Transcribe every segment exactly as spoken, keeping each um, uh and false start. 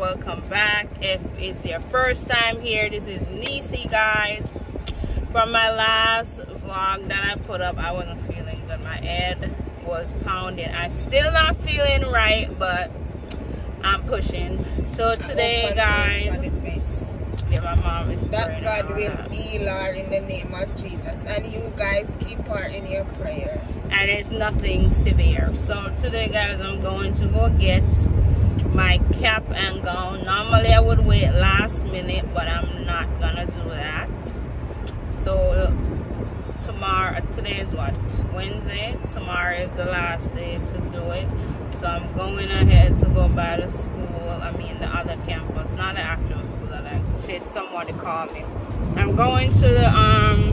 welcome back. If it's your first time here, this is Nisi, guys. From my last vlog that I put up, I wasn't feeling good. My head was pounding. I'm still not feeling right, but I'm pushing. So today, guys, yeah, my mom is praying. That God will heal her in the name of Jesus, and you guys keep her in your prayer. And it's nothing severe. So today, guys, I'm going to go get my cap and gown. Normally, I would wait last minute, but I'm not gonna do that. So tomorrow, today is what? Wednesday. Tomorrow is the last day to do it. So I'm going ahead to go by the school, I mean the other campus, not the actual school that I did someone to call me. I'm going to the um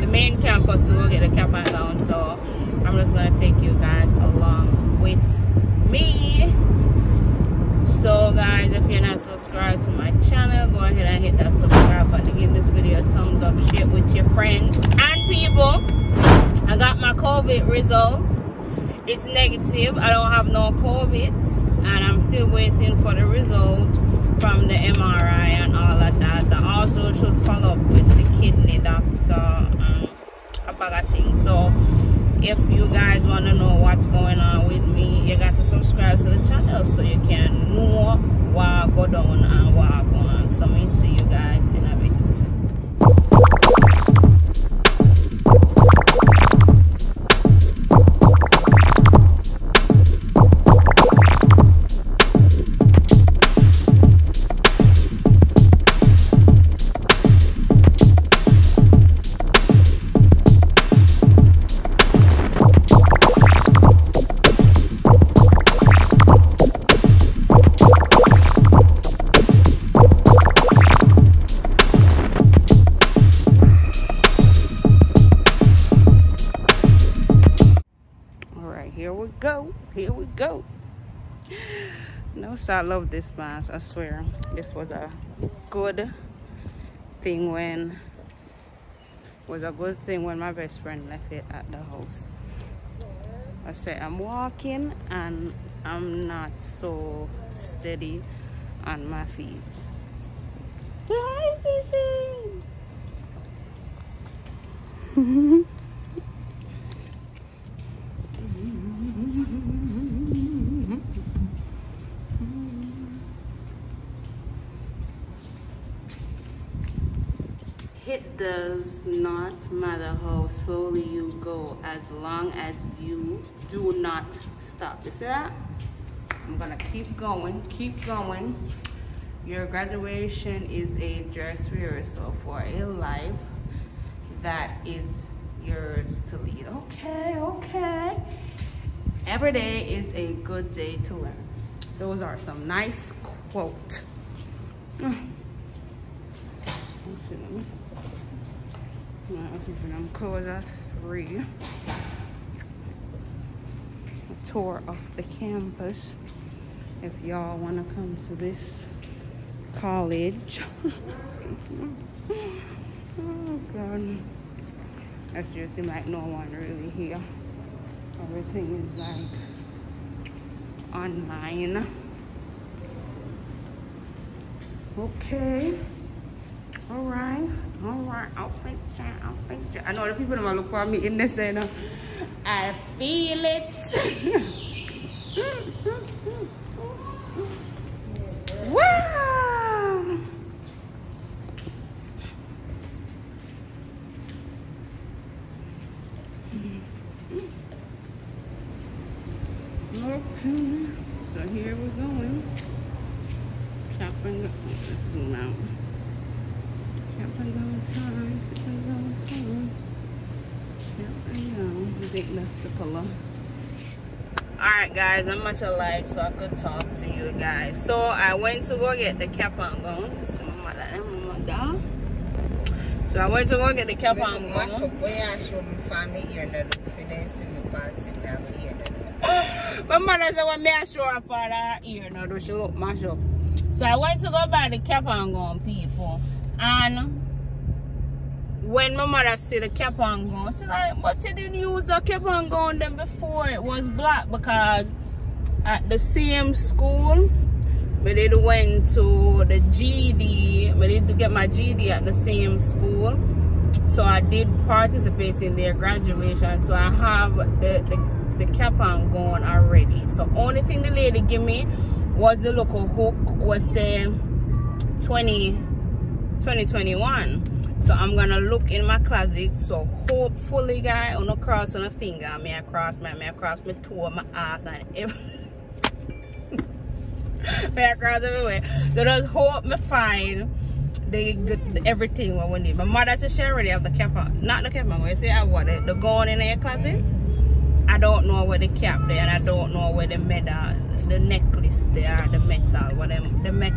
the main campus to go get a cap and gown, so I'm just gonna take you guys along with me. So guys, if you're not subscribed to my channel, go ahead and hit that subscribe button. Give this video a thumbs up, share with your friends and people. I got my COVID result. It's negative. I don't have no COVID. And I'm still waiting for the result from the M R I and all of that. I also should follow up with the kidney doctor and a bag of things. So if you guys want to know what's going on with me, you got to subscribe to the channel so you can know what I go down and what I go on. So me see you guys in a bit. Go. Notice I love this mask. I swear this was a good thing when was a good thing when my best friend left it at the house. I said I'm walking and I'm not so steady on my feet. Say hi, Cece. It does not matter how slowly you go as long as you do not stop. You see that? I'm gonna keep going, keep going. Your graduation is a dress rehearsal for a life that is yours to lead. Okay, okay. Every day is a good day to learn. Those are some nice quotes. Mm. I'm keeping them close at three. A tour of the campus. If y'all want to come to this college. Oh, God. That's just seem like no one really here. Everything is like online. Okay. All right, all right, I'll think that, I'll think that. I know the people that look for me in this, you know, I feel it. Wow! Okay, so here we're going. Chopping, let's zoom out. Yep, I know time. Yep, I know time. Yep, I know. I think that's the color. Alright, guys, I'm much alike, so I could talk to you guys. So I went to go get the cap and gown. So I went to go get the cap and gown. My mother said, "What may I show her for that ear? No, do she look mash up?" So I went to go buy the cap and gown, people. And when my mother see the cap and gown, she's like, "But you didn't use the cap and gown then before it was black," because at the same school but they went to the G E D, but they did get my G E D at the same school. So I did participate in their graduation, so I have the, the, the cap on gone already. So only thing the lady gave me was the local hook, was saying twenty twenty-one. So I'm gonna look in my closet. So hopefully, guys, I'm not crossing a finger. I may I cross my may I cross my toe, my ass, and everything. May I cross everywhere. So just hope me find they get the, everything what we need. My mother said she already have the cap on. Not the cap on, you say I want it. The gown in your closet. I don't know where the cap there, and I don't know where the medal, the necklace there, the metal, whatever the me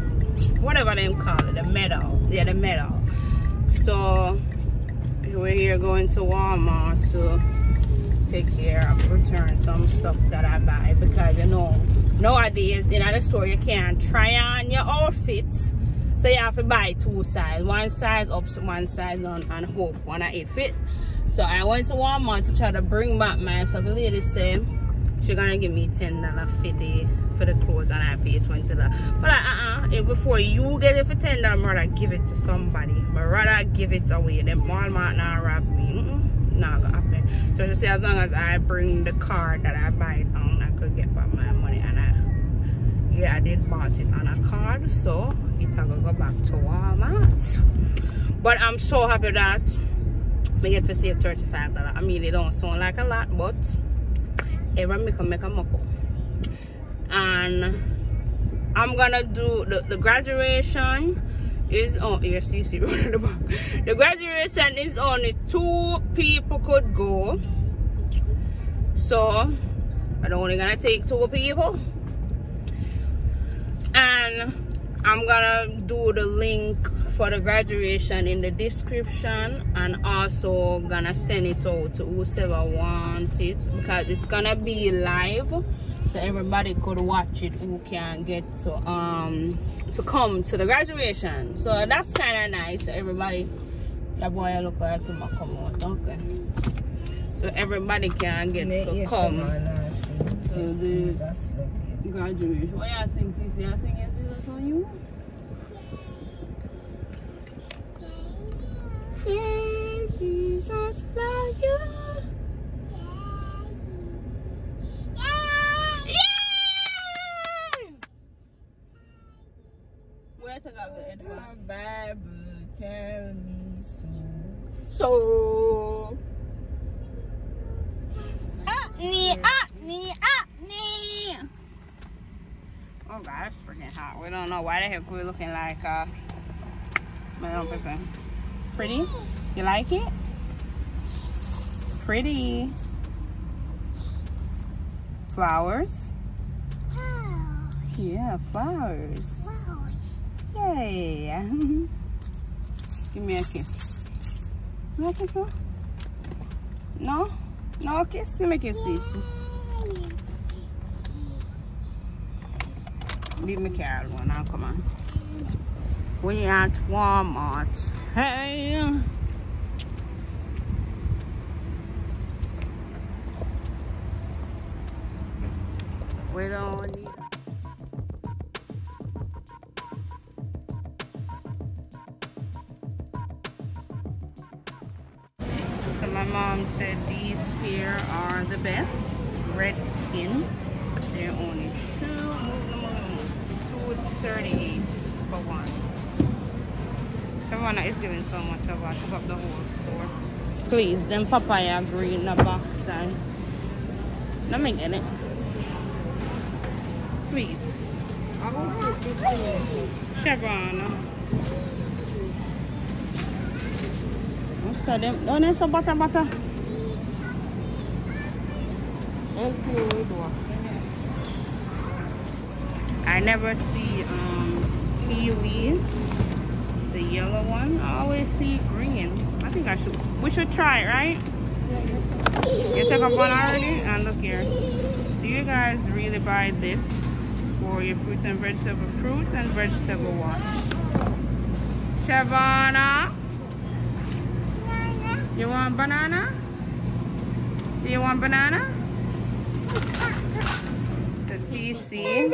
whatever they call it, the medal. Yeah, the medal. So we're here going to Walmart to take care of, return some stuff that I buy, because you know, nowadays in the store you can't try on your outfit. So you have to buy two size, one size up, one size down, and hope one it fit. So I went to Walmart to try to bring back my stuff. The lady said she's gonna give me ten dollars fifty for the clothes, and I pay twenty dollars. But like, uh uh, before you get it for ten dollars, I'd rather give it to somebody. But rather give it away. Then Walmart not rob me. Mm -mm, not gonna happen. So just say as long as I bring the card that I buy it on, I could get back my money. And I, yeah, I did bought it on a card, so it's gonna go back to Walmart. But I'm so happy that I get to save thirty-five dollars. I mean, it don't sound like a lot, but every make a make a muckle. And I'm gonna do the, the graduation is on your C C road at the back. The graduation is only two people could go, so I'm only gonna take two people. And I'm gonna do the link for the graduation in the description, and also gonna send it out to whoever wants it, because it's gonna be live, so everybody could watch it who can get to um to come to the graduation. So that's kind of nice. So everybody, that boy look like him come out, okay? So everybody can get to come to the graduation. What y'all sing, Cece? Y'all sing it? You? Hey, Jesus love you. Yeah. Yeah. Where to go the Edward? The Bible tell me so. So up me, up me, up me. Oh God, it's freaking hot. We don't know why the heck we're looking like uh, my own person. Pretty? You like it? Pretty. Flowers? Oh. Yeah, flowers. Flowers. Yay. Give me a kiss. You want a kiss, huh? No? No kiss? Give me a kiss, Cece. Leave me carry one now, come on. We at Walmart. Hey! We don't need... So my mom said these here are the best. Red skin. They're only two thirty-eight for one. Everyone is giving so much of us. Took up the whole store. Please, them papaya green in the box and let me get it. Please. Chevron. What's that? Don't they so butter butter? I never see um, kiwi, the yellow one. I always see green. I think I should. We should try it, right? You took up one already? And look here. Do you guys really buy this for your fruits and vegetable fruits and vegetable wash? Shavana, you want banana? Do you want banana? See, see.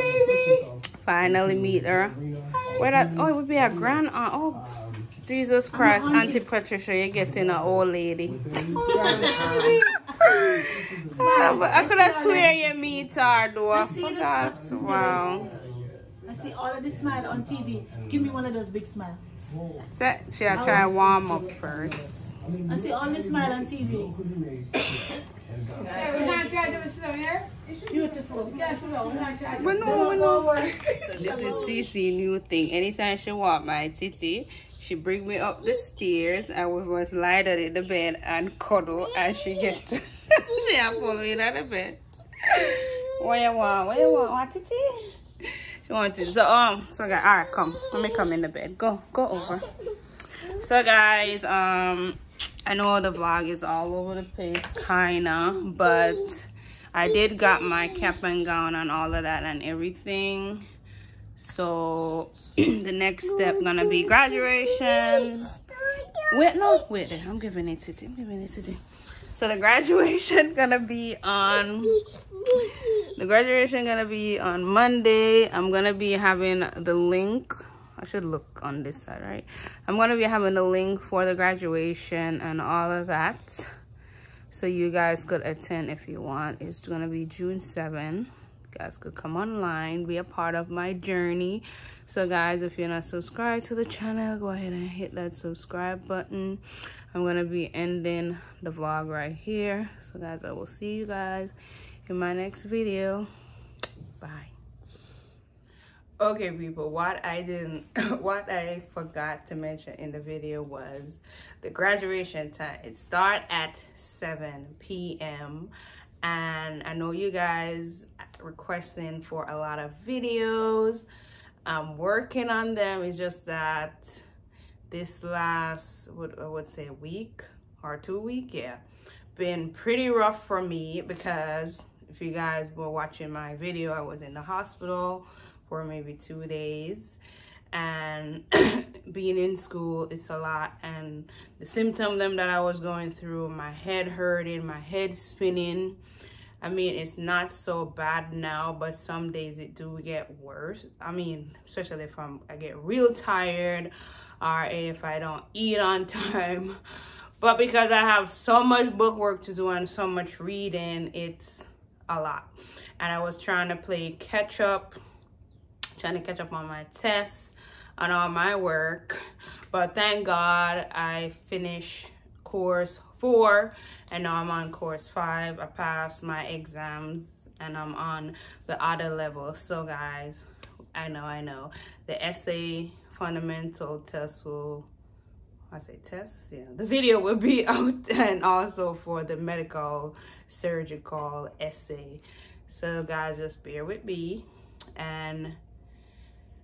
finally meet her. Where that? Oh, it would be a grand aunt. Oh, Jesus Christ, Auntie Patricia, you're getting an old lady. Oh, but I could have swear you meet her, though. That's wow. I see all of this smile on T V. Give me one of those big smiles. So, should I try warm up first? I see all this smile on T V. Okay, we're gonna try to do it slow here. Beautiful. Yeah, slow. We're gonna try to do it slow. So this is Cece new thing. Anytime she walk my titty, she bring me up the stairs. I was lie down in the bed and cuddle, and she get she pull me out of bed. What you want? What you want? What titty? She wants it. So um, so guys, all right, come. Let me come in the bed. Go, go over. So guys, um, I know the vlog is all over the place, kinda, but I did got my cap and gown and all of that and everything. So the next step gonna be graduation. Wait, no, wait. There. I'm giving it to you. I'm giving it to you. So the graduation gonna be on the graduation gonna be on Monday. I'm gonna be having the link. I should look on this side, right? I'm gonna be having the link for the graduation and all of that, so you guys could attend if you want. It's gonna be June seventh. You guys could come online, be a part of my journey. So guys, if you're not subscribed to the channel, go ahead and hit that subscribe button. I'm gonna be ending the vlog right here. So guys, I will see you guys in my next video. Bye. Okay people, what I didn't what I forgot to mention in the video was the graduation time. It starts at seven P M and I know you guys requesting for a lot of videos. I'm working on them. It's just that this last what I would say week or two week, yeah, been pretty rough for me, because if you guys were watching my video, I was in the hospital for maybe two days, and being in school, it's a lot, and the symptom them that I was going through, my head hurting, my head spinning. I mean, it's not so bad now, but some days it do get worse. I mean, especially if I'm, I get real tired, or if I don't eat on time. But because I have so much book work to do and so much reading, it's a lot. And I was trying to play catch up, trying to catch up on my tests and all my work. But thank God I finished course four and now I'm on course five. I passed my exams and I'm on the other level. So guys, I know, I know the essay fundamental test will, I say tests, yeah, the video will be out, and also for the medical surgical essay. So guys, just bear with me. And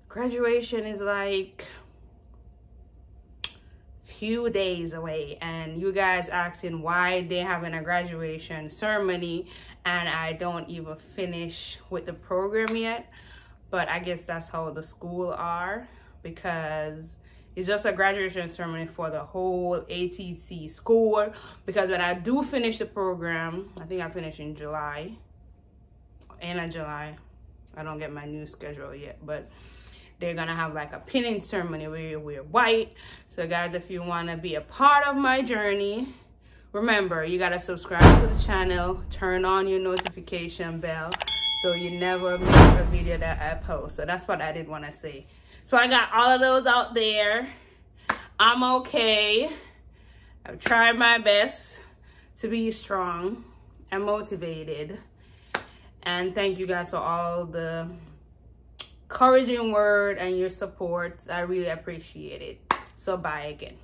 graduation is like few days away, and you guys asking why they having a graduation ceremony and I don't even finish with the program yet. But I guess that's how the school are, because it's just a graduation ceremony for the whole A T C school. Because when I do finish the program, I think I finish in July, end of July. I don't get my new schedule yet, but they're gonna have like a pinning ceremony where you wear white. So guys, if you want to be a part of my journey, remember you gotta subscribe to the channel, turn on your notification bell so you never miss a video that I post. So that's what I did want to say. So I got all of those out there. I'm okay. I've tried my best to be strong and motivated. And thank you guys for all the encouraging word and your support. I really appreciate it. So bye again.